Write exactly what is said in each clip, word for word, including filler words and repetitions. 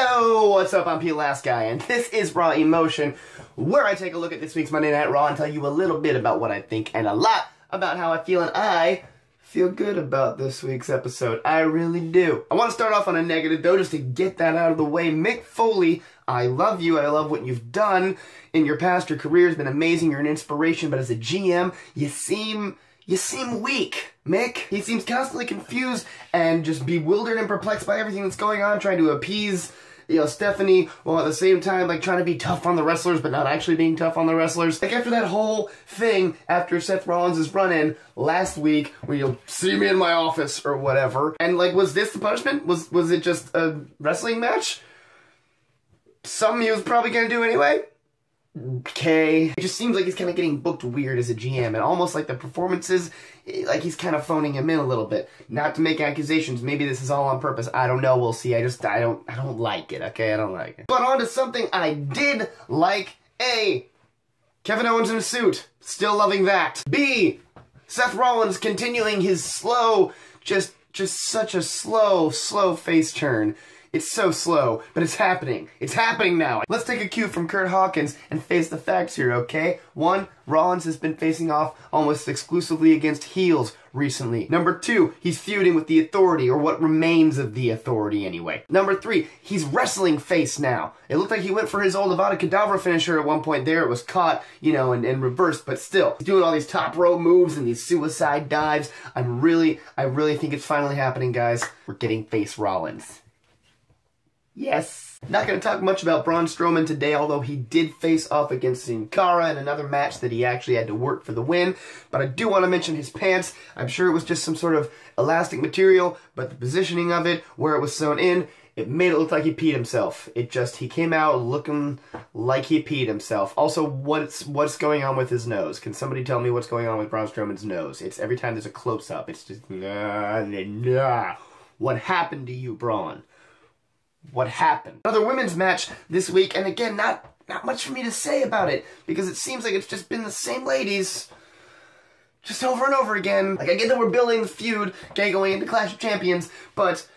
Oh, what's up? I'm Pete Lastguy, and this is Raw Emotion, where I take a look at this week's Monday Night Raw and tell you a little bit about what I think and a lot about how I feel, and I feel good about this week's episode. I really do. I want to start off on a negative, though, just to get that out of the way. Mick Foley, I love you. I love what you've done in your past. Your career has been amazing. You're an inspiration, but as a G M, you seem... You seem weak, Mick. He seems constantly confused and just bewildered and perplexed by everything that's going on, trying to appease, you know, Stephanie, while at the same time, like, trying to be tough on the wrestlers, but not actually being tough on the wrestlers. Like, after that whole thing, after Seth Rollins' run-in last week, where you'll see me in my office or whatever, and, like, was this the punishment? Was, was it just a wrestling match? Something he was probably gonna do anyway? Okay. It just seems like he's kind of getting booked weird as a G M, and almost like the performances, like he's kind of phoning him in a little bit. Not to make accusations, maybe this is all on purpose. I don't know, we'll see. I just, I don't, I don't like it, okay? I don't like it. But on to something I did like. A, Kevin Owens in a suit. Still loving that. B, Seth Rollins continuing his slow, just, just such a slow, slow face turn. It's so slow, but it's happening. It's happening now. Let's take a cue from Curt Hawkins and face the facts here, okay? One, Rollins has been facing off almost exclusively against heels recently. Number two, he's feuding with the Authority, or what remains of the Authority anyway. Number three, he's wrestling face now. It looked like he went for his old Avada Kedavra finisher at one point there. It was caught, you know, and, and reversed, but still. He's doing all these top row moves and these suicide dives. I'm really, I really think it's finally happening, guys. We're getting face Rollins. Yes. Not going to talk much about Braun Strowman today, although he did face off against Sin Cara in another match that he actually had to work for the win. But I do want to mention his pants. I'm sure it was just some sort of elastic material, but the positioning of it, where it was sewn in, it made it look like he peed himself. It just, he came out looking like he peed himself. Also, what's what's going on with his nose? Can somebody tell me what's going on with Braun Strowman's nose? It's every time there's a close-up, it's just, nah, nah. What happened to you, Braun? What happened? Another women's match this week, and again, not not much for me to say about it, because it seems like it's just been the same ladies just over and over again. Like, I get that we're building the feud, okay, going into Clash of Champions, but,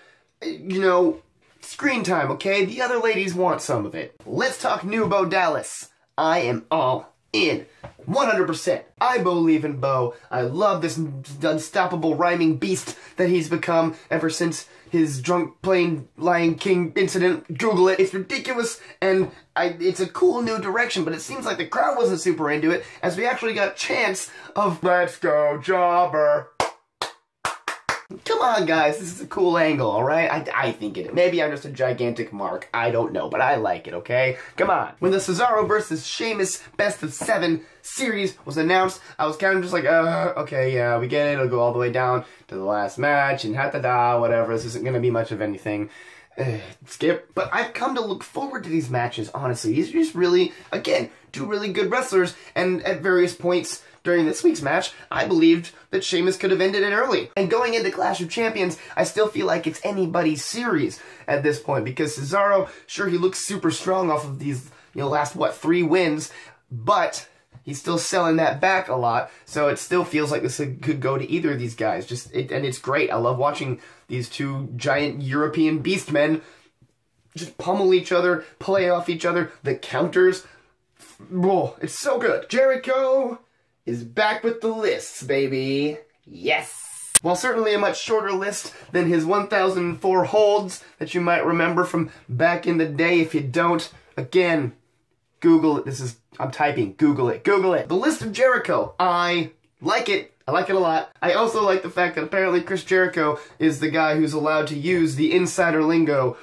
you know, screen time, okay? The other ladies want some of it. Let's talk new Bo Dallas. I am all in. one hundred percent. I believe in Bo. I love this unstoppable rhyming beast that he's become ever since his drunk plane Lion King incident. Google it. It's ridiculous, and I, it's a cool new direction, but it seems like the crowd wasn't super into it, as we actually got chants of, "Let's go, Jobber." Come on, guys. This is a cool angle, all right? I, I think it. Maybe I'm just a gigantic mark. I don't know, but I like it, okay? Come on. When the Cesaro versus Sheamus best of seven series was announced, I was kind of just like, uh, okay, yeah, we get it. It'll go all the way down to the last match and ha-da-da, whatever. This isn't going to be much of anything. Uh, skip. But I've come to look forward to these matches, honestly. These are just really, again, two really good wrestlers, and at various points during this week's match, I believed that Sheamus could have ended it early. And going into Clash of Champions, I still feel like it's anybody's series at this point, because Cesaro, sure, he looks super strong off of these, you know, last, what, three wins, but he's still selling that back a lot, so it still feels like this could go to either of these guys. Just it, and it's great. I love watching these two giant European beast men just pummel each other, play off each other, the counters. Oh, it's so good. Jericho is back with the lists, baby. Yes! While certainly a much shorter list than his one thousand four holds that you might remember from back in the day. If you don't, again, Google it. This is, I'm typing, Google it, Google it. The list of Jericho. I like it. I like it a lot. I also like the fact that apparently Chris Jericho is the guy who's allowed to use the insider lingo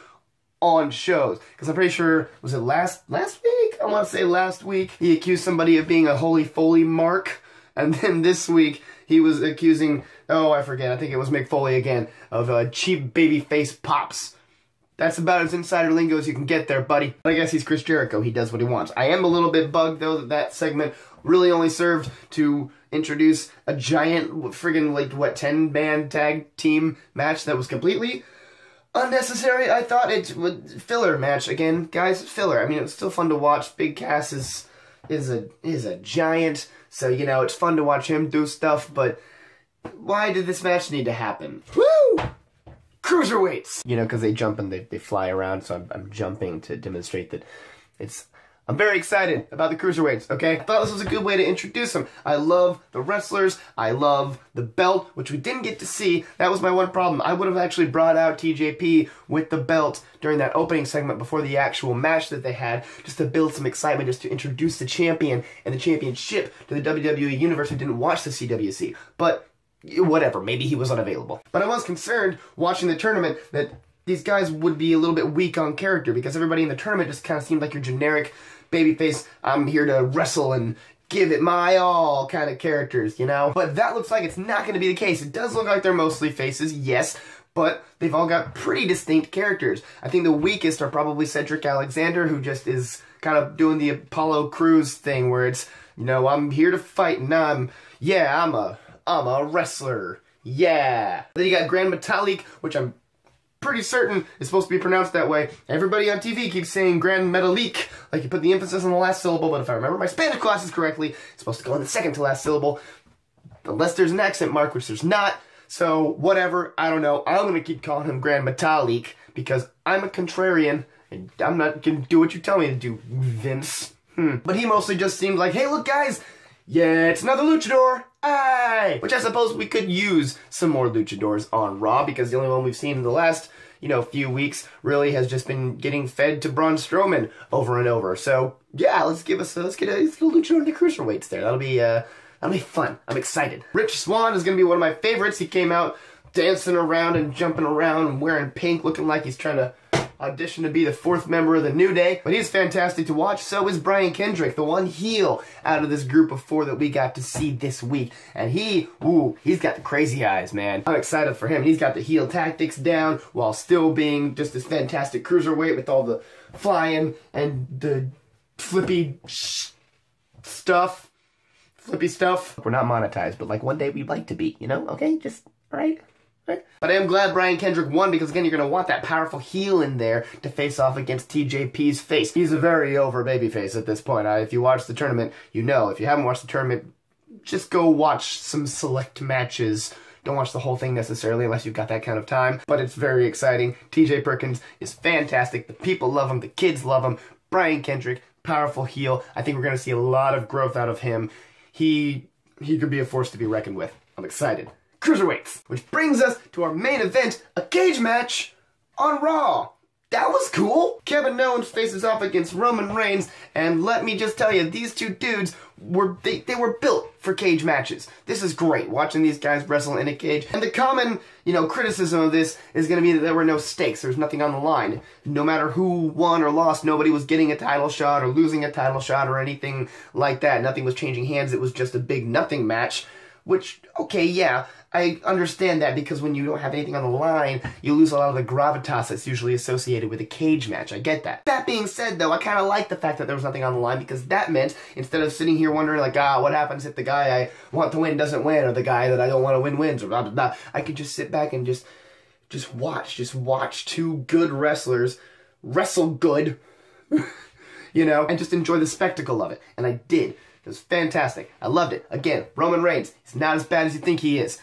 on shows, because I'm pretty sure, was it last last week? I want to say last week, he accused somebody of being a Holy Foley mark, and then this week, he was accusing, oh, I forget, I think it was Mick Foley again, of uh, cheap baby face pops. That's about as insider lingo as you can get there, buddy. But I guess he's Chris Jericho, he does what he wants. I am a little bit bugged, though, that that segment really only served to introduce a giant, friggin', like, what, ten-man tag team match that was completely unnecessary. I thought it would filler match again, guys. Filler. I mean, it was still fun to watch. Big Cass is is a is a giant, so you know it's fun to watch him do stuff. But why did this match need to happen? Woo! Cruiserweights! You know, because they jump and they, they fly around, so I'm, I'm jumping to demonstrate that it's... I'm very excited about the Cruiserweights, okay? I thought this was a good way to introduce them. I love the wrestlers. I love the belt, which we didn't get to see. That was my one problem. I would have actually brought out T J P with the belt during that opening segment before the actual match that they had, just to build some excitement, just to introduce the champion and the championship to the W W E Universe who didn't watch the C W C. But whatever, maybe he was unavailable. But I was concerned watching the tournament that these guys would be a little bit weak on character because everybody in the tournament just kind of seemed like your generic babyface, I'm here to wrestle and give it my all kind of characters, you know? But that looks like it's not going to be the case. It does look like they're mostly faces, yes, but they've all got pretty distinct characters. I think the weakest are probably Cedric Alexander, who just is kind of doing the Apollo Crews thing where it's, you know, I'm here to fight and I'm, yeah, I'm a, I'm a wrestler. Yeah. Then you got Gran Metalik, which I'm pretty certain it's supposed to be pronounced that way. Everybody on T V keeps saying Gran Metalik, like you put the emphasis on the last syllable, but if I remember my Spanish classes correctly, it's supposed to go on the second to last syllable, unless there's an accent mark, which there's not, so whatever, I don't know. I'm going to keep calling him Gran Metalik, because I'm a contrarian, and I'm not going to do what you tell me to do, Vince. Hmm. But he mostly just seemed like, hey, look guys, yeah, it's another luchador. Aye! Which I suppose we could use some more luchadors on Raw, because the only one we've seen in the last, you know, few weeks really has just been getting fed to Braun Strowman over and over. So yeah, let's give us, let's get a, let's get a luchador in the Cruiserweights there. That'll be, uh, that'll be fun. I'm excited. Rich Swann is gonna be one of my favorites. He came out dancing around and jumping around and wearing pink, looking like he's trying to audition to be the fourth member of the New Day, but he's fantastic to watch. So is Brian Kendrick, the one heel out of this group of four that we got to see this week. And he, ooh, he's got the crazy eyes, man. I'm excited for him. He's got the heel tactics down while still being just this fantastic cruiserweight with all the flying and the flippy stuff. Flippy stuff. We're not monetized, but like one day we'd like to be, you know? Okay, just, all right? But I am glad Brian Kendrick won, because again, you're going to want that powerful heel in there to face off against T J P's face. He's a very over babyface at this point. I, if you watch the tournament, you know. If you haven't watched the tournament, just go watch some select matches. Don't watch the whole thing necessarily unless you've got that kind of time. But it's very exciting. T J Perkins is fantastic. The people love him. The kids love him. Brian Kendrick, powerful heel. I think we're going to see a lot of growth out of him. He, he could be a force to be reckoned with. I'm excited. Cruiserweights, which brings us to our main event, a cage match on Raw. That was cool. Kevin Owens faces off against Roman Reigns, and let me just tell you, these two dudes were they, they were built for cage matches. This is great, watching these guys wrestle in a cage. And the common, you know, criticism of this is going to be that there were no stakes. There was nothing on the line. No matter who won or lost, nobody was getting a title shot or losing a title shot or anything like that. Nothing was changing hands. It was just a big nothing match. Which, okay, yeah, I understand that, because when you don't have anything on the line, you lose a lot of the gravitas that's usually associated with a cage match. I get that. That being said, though, I kind of like the fact that there was nothing on the line, because that meant, instead of sitting here wondering, like, ah, what happens if the guy I want to win doesn't win, or the guy that I don't want to win wins, or blah, blah, blah, I could just sit back and just, just watch, just watch two good wrestlers wrestle good, you know, and just enjoy the spectacle of it. And I did. It was fantastic. I loved it. Again, Roman Reigns, he's not as bad as you think he is.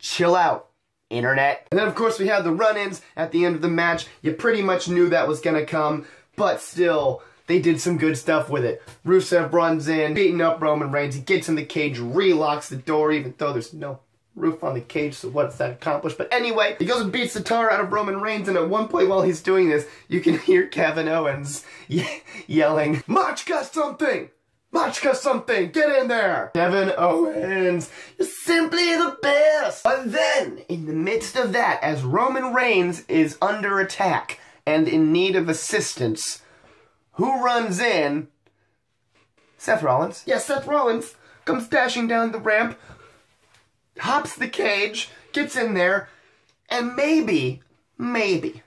Chill out, internet. And then, of course, we had the run-ins at the end of the match. You pretty much knew that was going to come, but still, they did some good stuff with it. Rusev runs in, beating up Roman Reigns. He gets in the cage, relocks the door, even though there's no roof on the cage, so what's that accomplished? But anyway, he goes and beats the tar out of Roman Reigns, and at one point while he's doing this, you can hear Kevin Owens ye yelling, March got something! Machka something, get in there! Kevin Owens, you're simply the best! But then, in the midst of that, as Roman Reigns is under attack and in need of assistance, who runs in? Seth Rollins. Yes, Seth Rollins comes dashing down the ramp, hops the cage, gets in there, and maybe, maybe,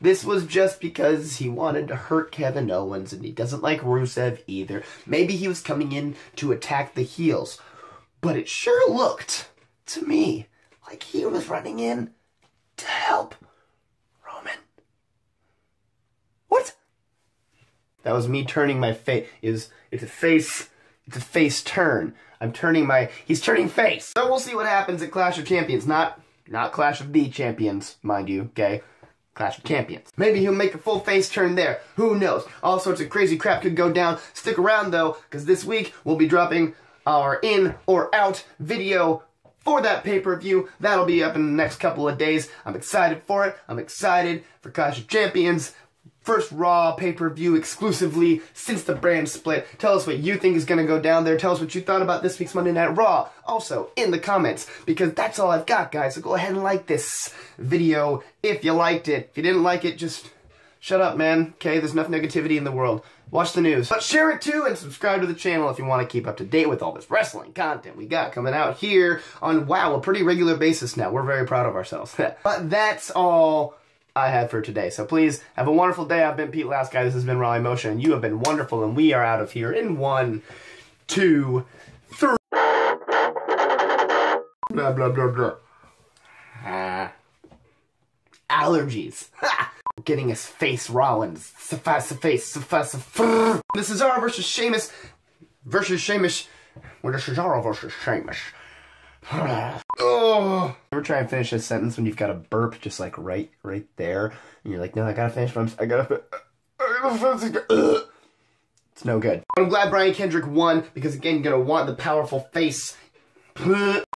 this was just because he wanted to hurt Kevin Owens, and he doesn't like Rusev either. Maybe he was coming in to attack the heels. But it sure looked, to me, like he was running in to help Roman. What? That was me turning my face. It was, it's a face It's a face turn. I'm turning my... He's turning face. So we'll see what happens at Clash of Champions. Not, not Clash of the Champions, mind you, okay? Clash of Champions. Maybe he'll make a full face turn there. Who knows? All sorts of crazy crap could go down. Stick around, though, because this week we'll be dropping our in or out video for that pay-per-view. That'll be up in the next couple of days. I'm excited for it. I'm excited for Clash of Champions. First Raw pay-per-view exclusively since the brand split. Tell us what you think is going to go down there. Tell us what you thought about this week's Monday Night Raw. Also, in the comments, because that's all I've got, guys. So go ahead and like this video if you liked it. If you didn't like it, just shut up, man. Okay, there's enough negativity in the world. Watch the news. But share it too, and subscribe to the channel if you want to keep up to date with all this wrestling content we got coming out here on, wow, a pretty regular basis now. We're very proud of ourselves. But that's all I had for today. So please, have a wonderful day. I've been Pete Lastguy. This has been Raw Emotion. You have been wonderful, and we are out of here in one, two, three. Blah, blah, blah, blah. Ah. Allergies. Ha! Getting his face Rollins. Suffice a face. Suffice a This is Cesaro versus Sheamus. Versus Sheamus. What is Cesaro versus Sheamus? Oh. Ever try and finish a sentence when you've got a burp just like right, right there, and you're like, no, I gotta finish. What I'm, I gotta. Uh, it's no good. I'm glad Brian Kendrick won because again, you're gonna want the powerful face.